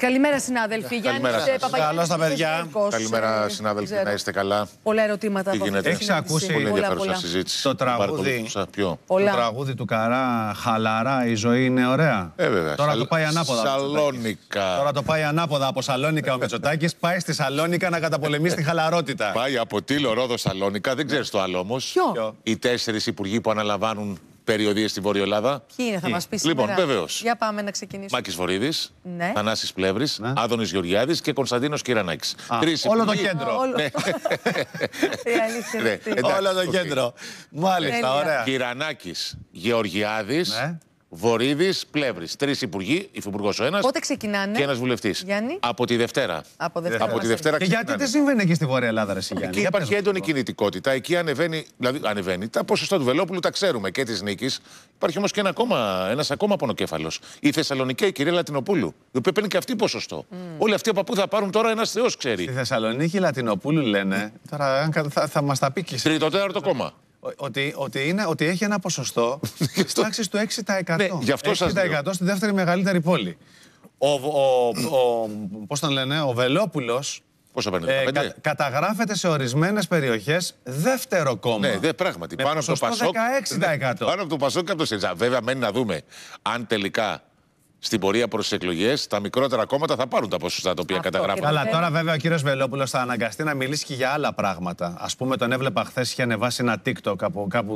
Καλημέρα, συνάδελφοι. Καλώς τα παιδιά. Καλημέρα, συνάδελφοι. Να είστε καλά. Πολλά ερωτήματα. Έχεις ακούσει πολλά συζήτηση. Το τραγούδι του Καρά, χαλαρά, η ζωή είναι ωραία. Βέβαια. Τώρα το πάει ανάποδα. Σαλόνικα. Τώρα το πάει ανάποδα από Σαλόνικα ο Μητσοτάκης. Πάει στη Σαλόνικα να καταπολεμήσει τη χαλαρότητα. Πάει από Τήλο, Ρόδο, Σαλόνικα. Δεν ξέρεις το άλλο όμως. Οι 4 υπουργοί που αναλαμβάνουν περιοδίες στη Βόρεια Ελλάδα. Ποιοι είναι, θα μας πεις σήμερα. Λοιπόν, βεβαίως. Για πάμε να ξεκινήσουμε. Μάκης Βορίδης, ναι. Θανάσης Πλεύρης, ναι. Άδωνης Γεωργιάδης και Κωνσταντίνος Κυρανάκης. Όλο το κέντρο. Όλο το κέντρο. Μάλιστα, ωραία. Κυρανάκης, Γεωργιάδης, ναι. Βορίδης, Πλεύρης. 3 υπουργοί, υφυπουργός ο ένας. Πότε ξεκινάνε? Και ένας βουλευτής. Γιάννη? Από τη Δευτέρα. Από τη Δευτέρα και γιατί δεν συμβαίνει εκεί στη Βόρεια Ελλάδα, ρε Γιάννη? Εκεί υπάρχει έντονη κινητικότητα. Εκεί ανεβαίνει, δηλαδή ανεβαίνει. Τα ποσοστά του Βελόπουλου τα ξέρουμε και της νίκης. Υπάρχει όμως και ένας ακόμα πονοκέφαλος. Η Θεσσαλονική, η κυρία Λατινοπούλου. Η οποία παίρνει και αυτή ποσοστό. Όλοι αυτοί από πού θα πάρουν τώρα, ένας Θεός ξέρει. Στη Θεσσαλονίκη, η Λατινοπούλου λένε. Τώρα θα μας τα πει και εσύ. Τρίτο-τέταρτο κόμμα. Ότι έχει ένα ποσοστό της τάξης του 6%. Ναι, γι' αυτό 6% σας λέω. Στη δεύτερη μεγαλύτερη πόλη. Πώς τον λένε, ο Βελόπουλος. Πόσο παίρνει, καταγράφεται σε ορισμένες περιοχές δεύτερο κόμμα. Ναι, δε, πράγματι. Με πάνω από το Πασόκ. 16%. Πάνω από το Πασόκ και από το ΣΕΖΑ. Βέβαια, μένει να δούμε αν τελικά στην πορεία προς τις εκλογές, τα μικρότερα κόμματα θα πάρουν τα ποσοστά τα οποία καταγράφονται. Αλλά τώρα, βέβαια, ο κύριος Βελόπουλος θα αναγκαστεί να μιλήσει και για άλλα πράγματα. Ας πούμε, τον έβλεπα χθες, είχε ανεβάσει ένα TikTok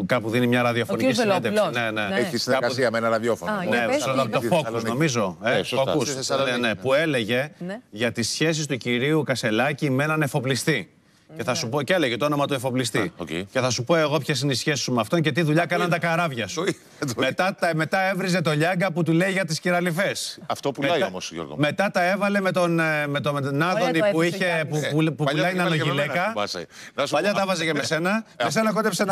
κάπου δίνει μια ραδιοφωνική συνέντευξη. Ναι. Έχει συνεργασία με ένα ραδιόφωνο. Το Focus, νομίζω. Που έλεγε για τις σχέσεις του κυρίου Κασσελάκη με έναν εφοπλιστή. Και θα σου πω, και έλεγε το όνομα του εφοπλιστή. Και θα σου πω εγώ ποιες είναι οι σχέσεις σου με αυτόν και τι δουλειά κάναν τα καράβια σου. Μετά έβριζε το Λιάγκα που του λέει για τις κυραλιφές. Αυτό πουλάει όμως, Γιώργο. Μετά τα έβαλε με τον Άδωνη που πουλάει έναν γυλαίκα. Παλιά τα έβαζε και με σένα. Με σένα κόντεψε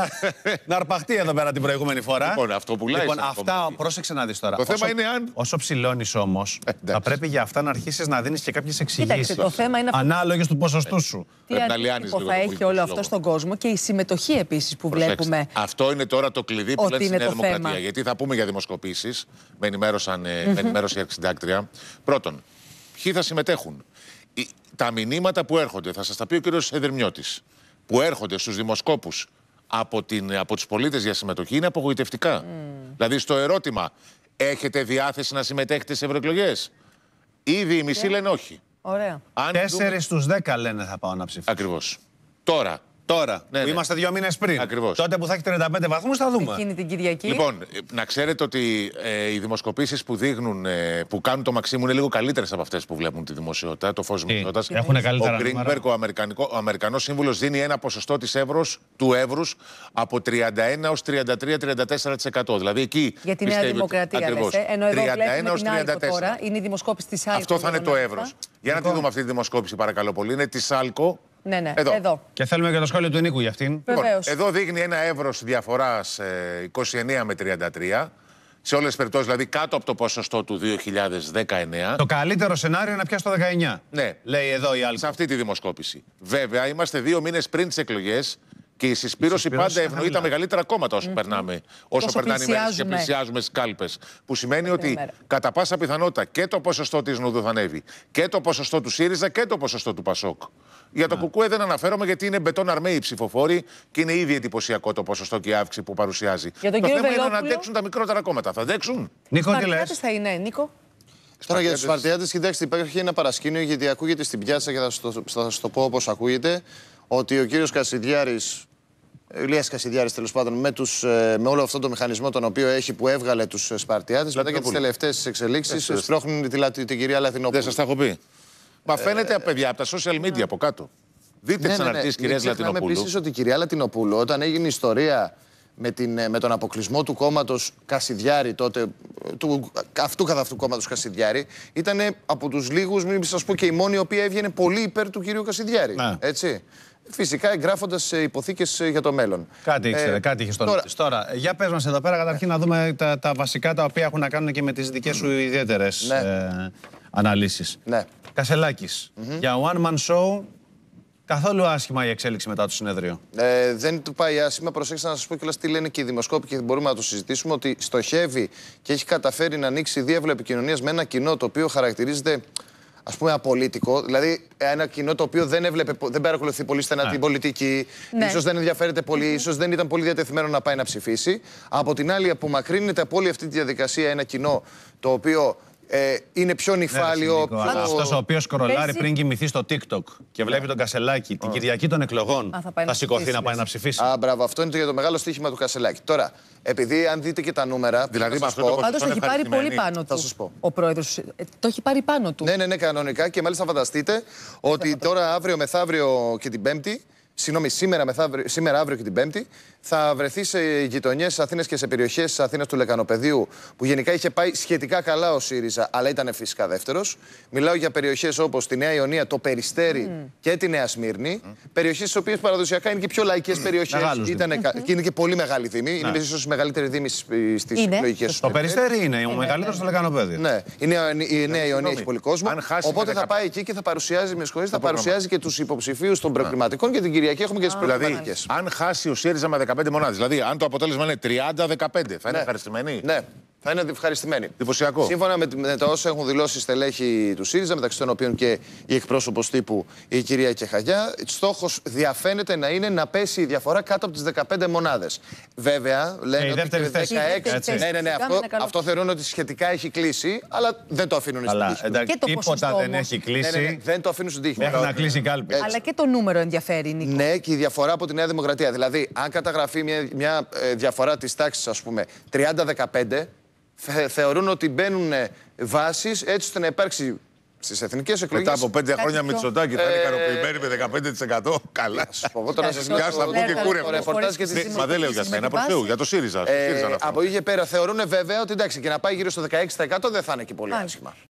να αρπαχτεί εδώ πέρα την προηγούμενη φορά. Λοιπόν, αυτά πρόσεξε να δεις τώρα. Το θέμα είναι αν. Όσο ψηλώνεις όμως, θα πρέπει για αυτά να αρχίσεις να δίνεις και κάποιες εξηγήσεις. Ανάλογες του ποσοστού σου. Θα έχει όλο αυτό στον κόσμο και η συμμετοχή επίσης που βλέπουμε. Αυτό είναι τώρα το κλειδί που λένε στη Νέα Δημοκρατία. Γιατί θα πούμε για δημοσκοπήσεις, με ενημέρωσε η αρχισυντάκτρια. Πρώτον, ποιοι θα συμμετέχουν. Τα μηνύματα που έρχονται, θα σας τα πει ο κύριος Εδερμιώτης, που έρχονται στους δημοσκόπους από τους πολίτες για συμμετοχή είναι απογοητευτικά. Δηλαδή στο ερώτημα, έχετε διάθεση να συμμετέχετε σε ευρωεκλογές? Ήδη οι μισοί λένε όχι. 4 στους 10 λένε θα πάω να ψηφίσω. Ακριβώς. Τώρα. Ναι, είμαστε 2 μήνες πριν. Ακριβώς. Τότε που θα έχει 35 βαθμούς θα δούμε. Εκείνη την Κυριακή. Λοιπόν, να ξέρετε ότι οι δημοσκοπήσεις που κάνουν το Μαξίμου είναι λίγο καλύτερες από αυτές που βλέπουν τη δημοσιότητα, το φως δημοσιότητας. Ο Γκρίνμπεργκ, ο Αμερικανός σύμβουλος, δίνει ένα ποσοστό του εύρους από 31 έως 33-34%. Δηλαδή εκεί. Για τη Νέα Δημοκρατία. Ακριβώς. Ενώ εδώ 31 έως 34. Τώρα, είναι η δημοσκόπηση της ΣΑΛΚΟ. Αυτό θα είναι το εύρος. Για να τη δούμε αυτή τη δημοσκόπηση, παρακαλώ πολύ. Είναι τη ΣΑΛΚΟ. Ναι, εδώ. Και θέλουμε και το σχόλιο του Νίκου για αυτήν. Λοιπόν, εδώ δείχνει ένα εύρος διαφοράς 29 με 33. Σε όλες τις περιπτώσεις, δηλαδή κάτω από το ποσοστό του 2019. Το καλύτερο σενάριο είναι να πιάσει το 19. Ναι. Λέει εδώ η άλλη. Σε αυτή τη δημοσκόπηση. Βέβαια, είμαστε 2 μήνες πριν τις εκλογές και η συσπήρωση πάντα ευνοεί τα μεγαλύτερα κόμματα όσο περνάμε. Όσο περνάνε οι μέρες και πλησιάζουμε στις κάλπες. Που σημαίνει ότι κατά πάσα πιθανότητα και το ποσοστό της Νουδού θα ανέβει και το ποσοστό του ΣΥΡΙΖΑ και το ποσοστό του ΠΑΣΟΚ. Για το κουκουέ δεν αναφέρομαι γιατί είναι μπετόν αρμαίοι οι ψηφοφόροι και είναι ήδη εντυπωσιακό το ποσοστό και η αύξηση που παρουσιάζει. Για τον κύριο Βελόπουλο, είναι να αντέξουν τα μικρότερα κόμματα. Θα αντέξουν. Νίκο, τι λες? Θα είναι, Νίκο. Τώρα για τους Σπαρτιάτες, κοιτάξτε, υπάρχει ένα παρασκήνιο γιατί ακούγεται στην πιάτσα και θα σας το πω όπως ακούγεται ότι ο κύριος Κασιδιάρης, ο Ηλίας Κασιδιάρης τέλος πάντων, με όλο αυτό το μηχανισμό τον οποίο έχει που έβγαλε τους Σπαρτιάτες, μετά και τις τελευταίες εξελίξεις, σπρώχνουν την κυρία Λατινοπούλου. Δεν σας τα έχω πει. Μα φαίνεται, παιδιά, από τα social media από κάτω. Δείτε τις αναρτήσεις κυρίας Λατινοπούλου. Ξέρουμε επίσης ότι η κυρία Λατινοπούλου, όταν έγινε η ιστορία με τον αποκλεισμό του κόμματος Κασιδιάρη τότε, του αυτού καθ' αυτού κόμματος Κασιδιάρη, ήταν από τους λίγους, μην σας πω και η μόνη, η οποία έβγαινε πολύ υπέρ του κυρίου Κασιδιάρη. Έτσι. Φυσικά εγγράφοντας υποθήκες για το μέλλον. Κάτι ήξερε, κάτι είχε στο νου της. Τώρα, για πες μας εδώ πέρα, καταρχήν να δούμε τα βασικά τα οποία έχουν να κάνουν και με τις δικές σου ιδιαίτερες αναλύσεις. Κασσελάκης. Για one man show, καθόλου άσχημα η εξέλιξη μετά το συνέδριο. Δεν του πάει άσχημα. Προσέξτε να σας πω κιόλας τι λένε και οι δημοσκόποι και μπορούμε να το συζητήσουμε. Ότι στοχεύει και έχει καταφέρει να ανοίξει διάβλο επικοινωνίας με ένα κοινό το οποίο χαρακτηρίζεται ας πούμε, απολύτικο, δηλαδή ένα κοινό το οποίο δεν παρακολουθεί πολύ στενά την πολιτική, ίσως δεν ενδιαφέρεται πολύ, ίσως δεν ήταν πολύ διατεθειμένο να πάει να ψηφίσει. Από την άλλη, απομακρύνεται από όλη αυτή τη διαδικασία ένα κοινό το οποίο είναι πιο νυφάλιο. Αυτός ο οποίος κορολάρει πριν κοιμηθεί στο TikTok και βλέπει τον Κασσελάκη την Κυριακή των εκλογών, θα σηκωθεί να πάει να ψηφίσει. Α, μπράβο, αυτό είναι για το μεγάλο στοίχημα του Κασσελάκη. Τώρα, επειδή αν δείτε και τα νούμερα. Δηλαδή, πάντως το έχει πάρει πολύ πάνω του. Θα σας πω. Ο πρόεδρος το έχει πάρει πάνω του. Ναι, ναι, ναι, κανονικά. Και μάλιστα φανταστείτε ότι τώρα αύριο μεθαύριο και την Πέμπτη. Συγγνώμη, σήμερα, αύριο και την Πέμπτη, θα βρεθεί σε γειτονιές Αθήνας και σε περιοχές της Αθήνας του Λεκανοπεδίου, που γενικά είχε πάει σχετικά καλά ο ΣΥΡΙΖΑ, αλλά ήταν φυσικά δεύτερος. Μιλάω για περιοχές όπως τη Νέα Ιωνία, το Περιστέρι και τη Νέα Σμύρνη. Περιοχές στις οποίες παραδοσιακά είναι και πιο λαϊκές περιοχές. Είναι και πολύ μεγάλη δήμη. Είναι ίσως η μεγαλύτερη δήμη στις εκλογικές. Το Περιστέρι είναι ο μεγαλύτερος στο Λεκανοπεδίο. Ναι, η Νέα Ιωνία έχει πολύ κόσμο. Οπότε θα πάει εκεί και θα παρουσιάζει και τους υποψηφίους των προκριματικών και την κυρία. Και έχουμε και τις προεκλογικές. Δηλαδή, αν χάσει ο ΣΥΡΙΖΑ με 15 μονάδες, δηλαδή αν το αποτέλεσμα είναι 30-15, θα είναι ευχαριστημένοι. Ναι, θα είναι ευχαριστημένοι. Εντυπωσιακό. Σύμφωνα με τα όσα έχουν δηλώσει στελέχη του ΣΥΡΙΖΑ, μεταξύ των οποίων και η εκπρόσωπος τύπου η κυρία Κεχαγιά, στόχος διαφαίνεται να είναι να πέσει η διαφορά κάτω από τις 15 μονάδες. Βέβαια, λένε ότι και 16. Ναι, αυτό θεωρούν ότι σχετικά έχει κλείσει, αλλά δεν το αφήνουν στην τύχη. Τίποτα δεν έχει κλείσει. Δεν το αφήνουν στην τύχη. Μέχρι να κλείσει η κάλπη. Αλλά και το νούμερο ενδιαφέρει, Νίκο. Ναι, και η διαφορά από τη Νέα Δημοκρατία. Δηλαδή, αν καταγραφεί μια διαφορά της τάξης, ας πούμε, 30-15, θεωρούν ότι μπαίνουν βάσεις έτσι ώστε να υπάρξει στις εθνικές εκλογές. Μετά από 5 χρόνια Μητσοτάκη θα είναι ικανοποιημένοι με 15%. Καλά. Τώρα σας μιλάω από και κούρευμα. Μα δεν λέω για σένα, προς Θεού, για το ΣΥΡΙΖΑ. Από εκεί και πέρα θεωρούν βέβαια ότι εντάξει, και να πάει γύρω στο 16% δεν θα είναι και πολύ άσχημα.